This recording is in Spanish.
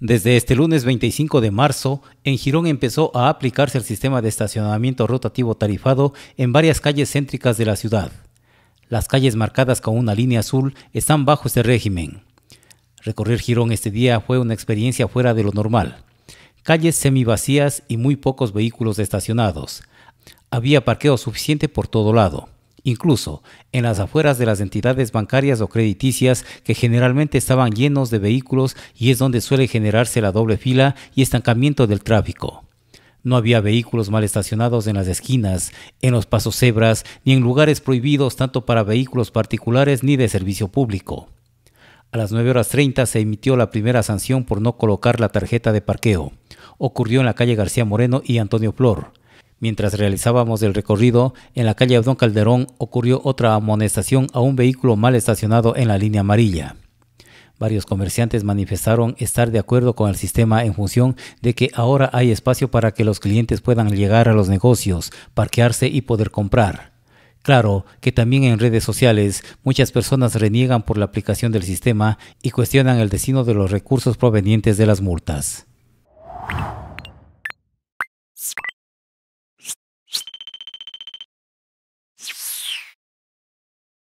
Desde este lunes 25 de marzo, en Girón empezó a aplicarse el sistema de estacionamiento rotativo tarifado en varias calles céntricas de la ciudad. Las calles marcadas con una línea azul están bajo este régimen. Recorrer Girón este día fue una experiencia fuera de lo normal. Calles semivacías y muy pocos vehículos estacionados. Había parqueo suficiente por todo lado, incluso en las afueras de las entidades bancarias o crediticias, que generalmente estaban llenos de vehículos, y es donde suele generarse la doble fila y estancamiento del tráfico. No había vehículos mal estacionados en las esquinas, en los pasos cebras, ni en lugares prohibidos tanto para vehículos particulares ni de servicio público. A las 9:30 se emitió la primera sanción por no colocar la tarjeta de parqueo. Ocurrió en la calle García Moreno y Antonio Flor. Mientras realizábamos el recorrido, en la calle Abdón Calderón ocurrió otra amonestación a un vehículo mal estacionado en la línea amarilla. Varios comerciantes manifestaron estar de acuerdo con el sistema en función de que ahora hay espacio para que los clientes puedan llegar a los negocios, parquearse y poder comprar. Claro que también en redes sociales muchas personas reniegan por la aplicación del sistema y cuestionan el destino de los recursos provenientes de las multas.